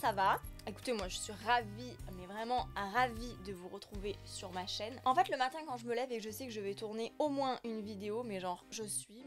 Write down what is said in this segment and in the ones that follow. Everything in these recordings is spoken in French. ça va? Écoutez, moi je suis ravie, mais vraiment ravie de vous retrouver sur ma chaîne. En fait, le matin quand je me lève et que je sais que je vais tourner au moins une vidéo, mais genre je suis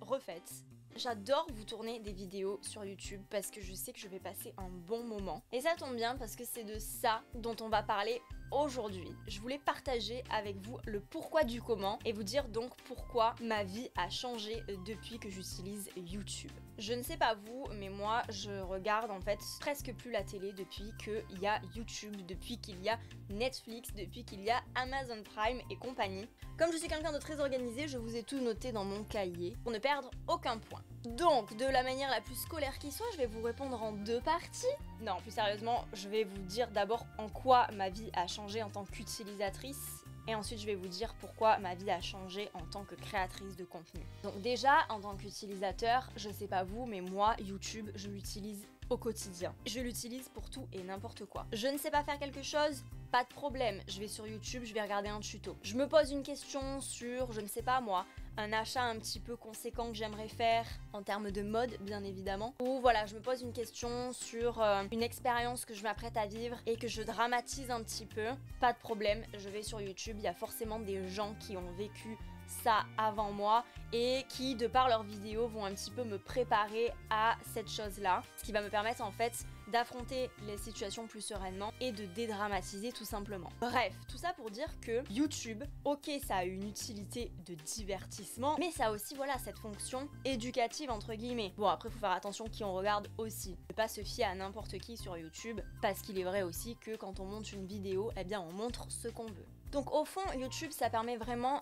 refaite. J'adore vous tourner des vidéos sur YouTube parce que je sais que je vais passer un bon moment. Et ça tombe bien parce que c'est de ça dont on va parler aujourd'hui. Je voulais partager avec vous le pourquoi du comment et vous dire donc pourquoi ma vie a changé depuis que j'utilise YouTube. Je ne sais pas vous, mais moi je regarde en fait presque plus la télé depuis qu'il y a YouTube, depuis qu'il y a Netflix, depuis qu'il y a Amazon Prime et compagnie. Comme je suis quelqu'un de très organisé, je vous ai tout noté dans mon cahier pour ne perdre aucun point. Donc, de la manière la plus scolaire qui soit, je vais vous répondre en deux parties. Non, plus sérieusement, je vais vous dire d'abord en quoi ma vie a changé en tant qu'utilisatrice et ensuite je vais vous dire pourquoi ma vie a changé en tant que créatrice de contenu. Donc déjà, en tant qu'utilisateur, je sais pas vous, mais moi, YouTube, je l'utilise au quotidien. Je l'utilise pour tout et n'importe quoi. Je ne sais pas faire quelque chose, pas de problème, je vais sur YouTube, je vais regarder un tuto. Je me pose une question sur, je ne sais pas moi, un achat un petit peu conséquent que j'aimerais faire en termes de mode bien évidemment, ou voilà, je me pose une question sur une expérience que je m'apprête à vivre et que je dramatise un petit peu, pas de problème, je vais sur YouTube, il y a forcément des gens qui ont vécu ça avant moi et qui de par leurs vidéos vont un petit peu me préparer à cette chose là, ce qui va me permettre en fait d'affronter les situations plus sereinement et de dédramatiser tout simplement. Bref, tout ça pour dire que YouTube, ok, ça a une utilité de divertissement, mais ça a aussi voilà cette fonction éducative entre guillemets. Bon, après faut faire attention qui on regarde aussi, ne pas se fier à n'importe qui sur YouTube, parce qu'il est vrai aussi que quand on monte une vidéo, eh bien on montre ce qu'on veut. Donc au fond, YouTube, ça permet vraiment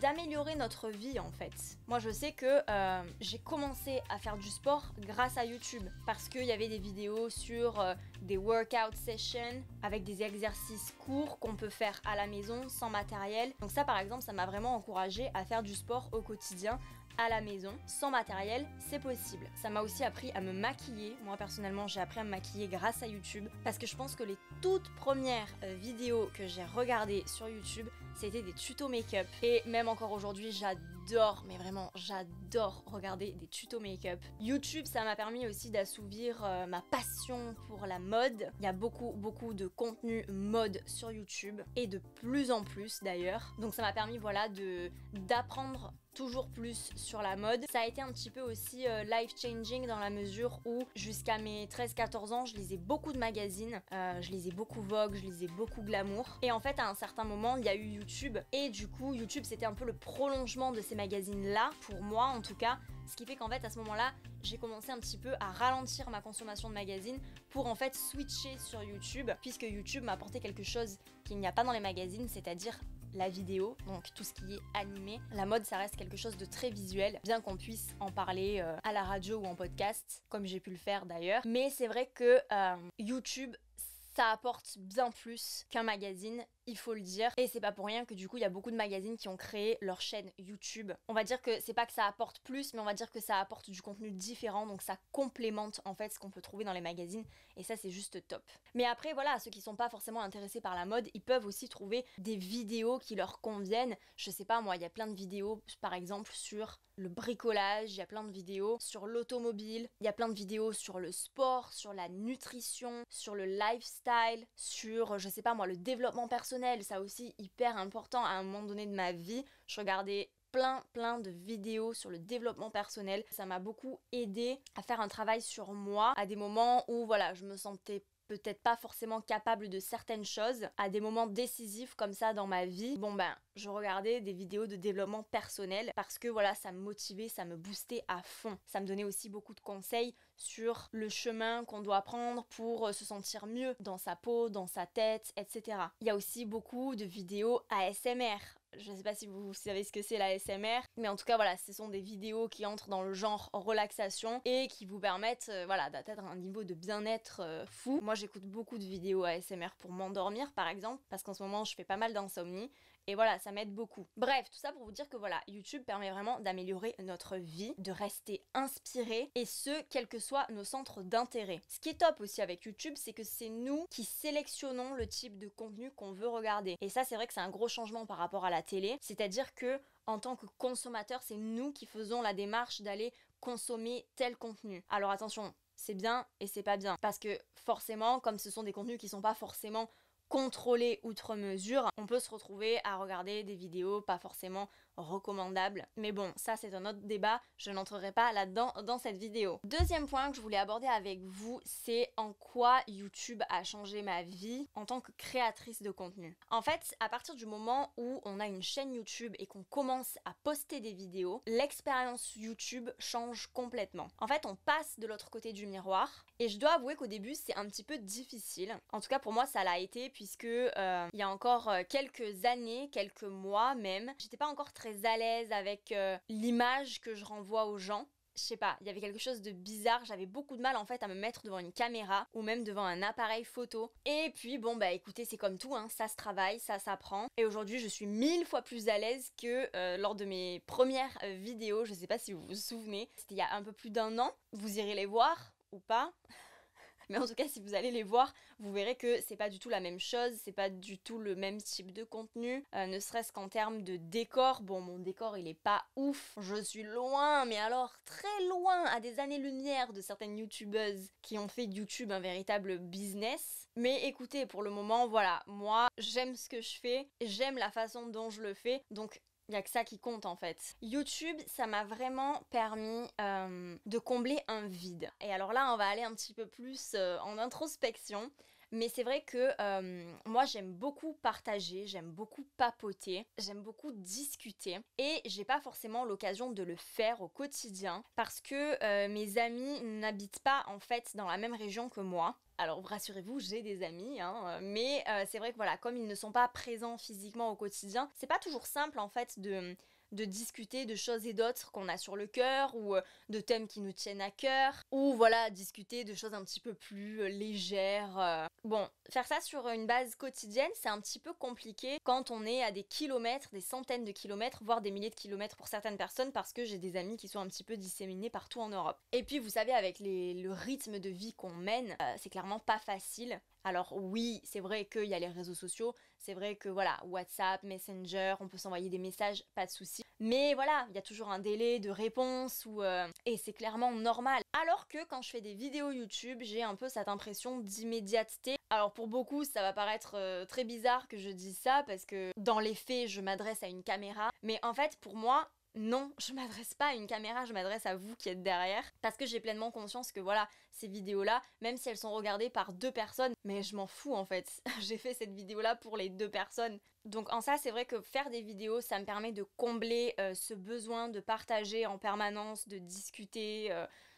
d'améliorer notre vie en fait. Moi je sais que j'ai commencé à faire du sport grâce à YouTube parce qu'il y avait des vidéos sur des workout sessions avec des exercices courts qu'on peut faire à la maison sans matériel. Donc ça par exemple, ça m'a vraiment encouragée à faire du sport au quotidien à la maison, sans matériel, c'est possible. Ça m'a aussi appris à me maquiller. Moi personnellement, j'ai appris à me maquiller grâce à YouTube parce que je pense que les toutes premières vidéos que j'ai regardées sur YouTube, c'était des tutos make-up. Et même encore aujourd'hui, j'adore, mais vraiment j'adore regarder des tutos make-up. YouTube, ça m'a permis aussi d'assouvir ma passion pour la mode. Il y a beaucoup de contenu mode sur YouTube et de plus en plus d'ailleurs. Donc ça m'a permis voilà d'apprendre toujours plus sur la mode. Ça a été un petit peu aussi life-changing dans la mesure où jusqu'à mes 13-14 ans, je lisais beaucoup de magazines, je lisais beaucoup Vogue, je lisais beaucoup Glamour. Et en fait, à un certain moment, il y a eu YouTube. Et du coup, YouTube, c'était un peu le prolongement de ces magazines-là, pour moi en tout cas. Ce qui fait qu'en fait, à ce moment-là, j'ai commencé un petit peu à ralentir ma consommation de magazines pour en fait switcher sur YouTube, puisque YouTube m'a apporté quelque chose qu'il n'y a pas dans les magazines, c'est-à-dire la vidéo, donc tout ce qui est animé. La mode, ça reste quelque chose de très visuel, bien qu'on puisse en parler à la radio ou en podcast, comme j'ai pu le faire d'ailleurs. Mais c'est vrai que YouTube, ça apporte bien plus qu'un magazine, il faut le dire. Et c'est pas pour rien que du coup, il y a beaucoup de magazines qui ont créé leur chaîne YouTube. On va dire que c'est pas que ça apporte plus, mais on va dire que ça apporte du contenu différent. Donc ça complémente en fait ce qu'on peut trouver dans les magazines. Et ça, c'est juste top. Mais après, voilà, ceux qui sont pas forcément intéressés par la mode, ils peuvent aussi trouver des vidéos qui leur conviennent. Je sais pas, moi, il y a plein de vidéos, par exemple, sur le bricolage, il y a plein de vidéos sur l'automobile, il y a plein de vidéos sur le sport, sur la nutrition, sur le lifestyle, sur, je sais pas moi, le développement personnel. Ça aussi hyper important. À un moment donné de ma vie, je regardais plein de vidéos sur le développement personnel. Ça m'a beaucoup aidé à faire un travail sur moi à des moments où voilà, je me sentais peut-être pas forcément capable de certaines choses. À des moments décisifs comme ça dans ma vie, bon ben, je regardais des vidéos de développement personnel parce que voilà, ça me motivait, ça me boostait à fond. Ça me donnait aussi beaucoup de conseils sur le chemin qu'on doit prendre pour se sentir mieux dans sa peau, dans sa tête, etc. Il y a aussi beaucoup de vidéos ASMR. Je sais pas si vous savez ce que c'est l'ASMR, mais en tout cas voilà, ce sont des vidéos qui entrent dans le genre relaxation et qui vous permettent voilà, d'atteindre un niveau de bien-être fou. Moi j'écoute beaucoup de vidéos ASMR pour m'endormir par exemple, parce qu'en ce moment je fais pas mal d'insomnie et voilà, ça m'aide beaucoup. Bref, tout ça pour vous dire que voilà, YouTube permet vraiment d'améliorer notre vie, de rester inspiré, et ce, quels que soient nos centres d'intérêt. Ce qui est top aussi avec YouTube, c'est que c'est nous qui sélectionnons le type de contenu qu'on veut regarder. Et ça, c'est vrai que c'est un gros changement par rapport à la télé, c'est-à-dire que en tant que consommateur, c'est nous qui faisons la démarche d'aller consommer tel contenu. Alors attention, c'est bien et c'est pas bien. Parce que forcément, comme ce sont des contenus qui sont pas forcément contrôlés outre mesure, on peut se retrouver à regarder des vidéos pas forcément recommandables. Mais bon, ça c'est un autre débat, je n'entrerai pas là-dedans dans cette vidéo. Deuxième point que je voulais aborder avec vous, c'est en quoi YouTube a changé ma vie en tant que créatrice de contenu. En fait, à partir du moment où on a une chaîne YouTube et qu'on commence à poster des vidéos, l'expérience YouTube change complètement. En fait, on passe de l'autre côté du miroir et je dois avouer qu'au début c'est un petit peu difficile. En tout cas pour moi ça l'a été, puisque il y a encore quelques années, quelques mois même, j'étais pas encore très à l'aise avec l'image que je renvoie aux gens. Je sais pas, il y avait quelque chose de bizarre, j'avais beaucoup de mal en fait à me mettre devant une caméra ou même devant un appareil photo. Et puis bon bah écoutez, c'est comme tout, hein, ça se travaille, ça s'apprend. Et aujourd'hui je suis 1000 fois plus à l'aise que lors de mes premières vidéos, je sais pas si vous vous souvenez, c'était il y a un peu plus d'1 an, vous irez les voir ou pas. Mais en tout cas, si vous allez les voir, vous verrez que c'est pas du tout la même chose, c'est pas du tout le même type de contenu, ne serait-ce qu'en termes de décor. Bon, mon décor, il est pas ouf. Je suis loin, mais alors très loin, à des années-lumière de certaines youtubeuses qui ont fait de YouTube un véritable business. Mais écoutez, pour le moment, voilà, moi, j'aime ce que je fais, j'aime la façon dont je le fais, donc... il n'y a que ça qui compte en fait. YouTube, ça m'a vraiment permis de combler un vide. Et alors là, on va aller un petit peu plus en introspection. Mais c'est vrai que moi j'aime beaucoup partager, j'aime beaucoup papoter, j'aime beaucoup discuter et j'ai pas forcément l'occasion de le faire au quotidien parce que mes amis n'habitent pas en fait dans la même région que moi. Alors rassurez-vous, j'ai des amis, hein, mais c'est vrai que voilà, comme ils ne sont pas présents physiquement au quotidien, c'est pas toujours simple en fait de discuter de choses et d'autres qu'on a sur le cœur ou de thèmes qui nous tiennent à cœur ou voilà, discuter de choses un petit peu plus légères. Bon, faire ça sur une base quotidienne, c'est un petit peu compliqué quand on est à des kilomètres, des centaines de kilomètres, voire des milliers de kilomètres pour certaines personnes, parce que j'ai des amis qui sont un petit peu disséminés partout en Europe. Et puis vous savez, avec le rythme de vie qu'on mène, c'est clairement pas facile. Alors oui, c'est vrai qu'il y a les réseaux sociaux, c'est vrai que voilà, WhatsApp, Messenger, on peut s'envoyer des messages, pas de soucis. Mais voilà, il y a toujours un délai de réponse ou et c'est clairement normal. Alors que quand je fais des vidéos YouTube, j'ai un peu cette impression d'immédiateté. Alors pour beaucoup, ça va paraître très bizarre que je dise ça parce que dans les faits, je m'adresse à une caméra. Mais en fait, pour moi... non, je m'adresse pas à une caméra, je m'adresse à vous qui êtes derrière, parce que j'ai pleinement conscience que voilà, ces vidéos-là, même si elles sont regardées par 2 personnes, mais je m'en fous en fait, j'ai fait cette vidéo-là pour les 2 personnes. Donc en ça, c'est vrai que faire des vidéos, ça me permet de combler ce besoin de partager en permanence, de discuter...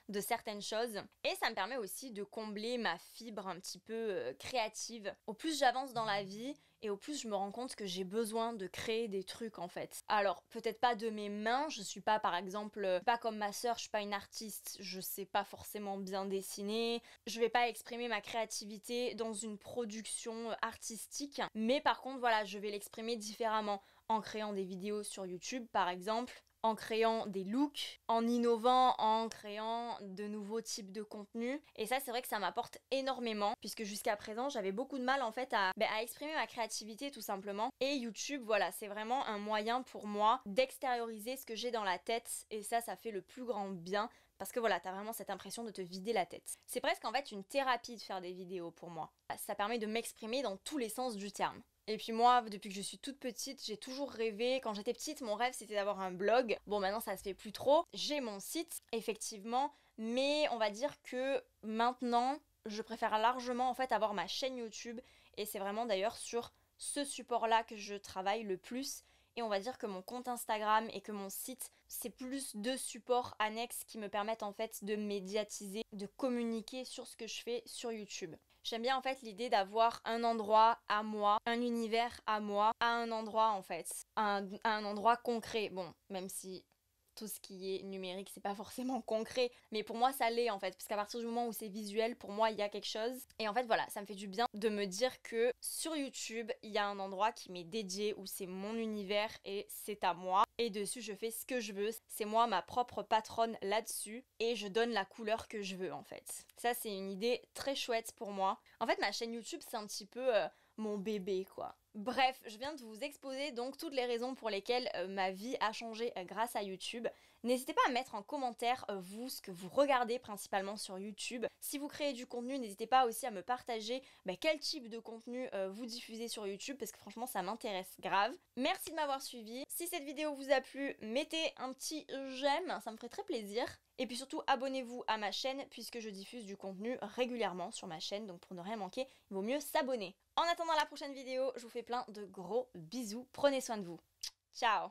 de certaines choses, et ça me permet aussi de combler ma fibre un petit peu créative. Au plus j'avance dans la vie et au plus je me rends compte que j'ai besoin de créer des trucs en fait. Alors peut-être pas de mes mains, je suis pas par exemple, pas comme ma sœur, je suis pas une artiste, je sais pas forcément bien dessiner, je vais pas exprimer ma créativité dans une production artistique, mais par contre voilà, je vais l'exprimer différemment en créant des vidéos sur YouTube par exemple, en créant des looks, en innovant, en créant de nouveaux types de contenus. Et ça, c'est vrai que ça m'apporte énormément, puisque jusqu'à présent, j'avais beaucoup de mal en fait à exprimer ma créativité tout simplement. Et YouTube, voilà, c'est vraiment un moyen pour moi d'extérioriser ce que j'ai dans la tête. Et ça, ça fait le plus grand bien, parce que voilà, t'as vraiment cette impression de te vider la tête. C'est presque en fait une thérapie de faire des vidéos pour moi. Ça permet de m'exprimer dans tous les sens du terme. Et puis moi, depuis que je suis toute petite, j'ai toujours rêvé. Quand j'étais petite, mon rêve, c'était d'avoir un blog. Bon, maintenant, ça se fait plus trop. J'ai mon site, effectivement. Mais on va dire que maintenant, je préfère largement, en fait, avoir ma chaîne YouTube. Et c'est vraiment, d'ailleurs, sur ce support-là que je travaille le plus. Et on va dire que mon compte Instagram et que mon site, c'est plus 2 supports annexes qui me permettent, en fait, de médiatiser, de communiquer sur ce que je fais sur YouTube. J'aime bien en fait l'idée d'avoir un endroit à moi, un univers à moi, à un endroit en fait, à un endroit concret. Bon, même si tout ce qui est numérique, c'est pas forcément concret, mais pour moi ça l'est en fait, parce qu'à partir du moment où c'est visuel, pour moi il y a quelque chose. Et en fait voilà, ça me fait du bien de me dire que sur YouTube, il y a un endroit qui m'est dédié, où c'est mon univers et c'est à moi. Et dessus, je fais ce que je veux. C'est moi ma propre patronne là-dessus. Et je donne la couleur que je veux, en fait. Ça, c'est une idée très chouette pour moi. En fait, ma chaîne YouTube, c'est un petit peu mon bébé, quoi. Bref, je viens de vous exposer donc toutes les raisons pour lesquelles ma vie a changé grâce à YouTube. N'hésitez pas à mettre en commentaire vous, ce que vous regardez principalement sur YouTube. Si vous créez du contenu, n'hésitez pas aussi à me partager quel type de contenu vous diffusez sur YouTube, parce que franchement ça m'intéresse grave. Merci de m'avoir suivi. Si cette vidéo vous a plu, mettez un petit j'aime, ça me ferait très plaisir. Et puis surtout, abonnez-vous à ma chaîne puisque je diffuse du contenu régulièrement sur ma chaîne, donc pour ne rien manquer, il vaut mieux s'abonner. En attendant la prochaine vidéo, je vous fais plein de gros bisous, prenez soin de vous. Ciao!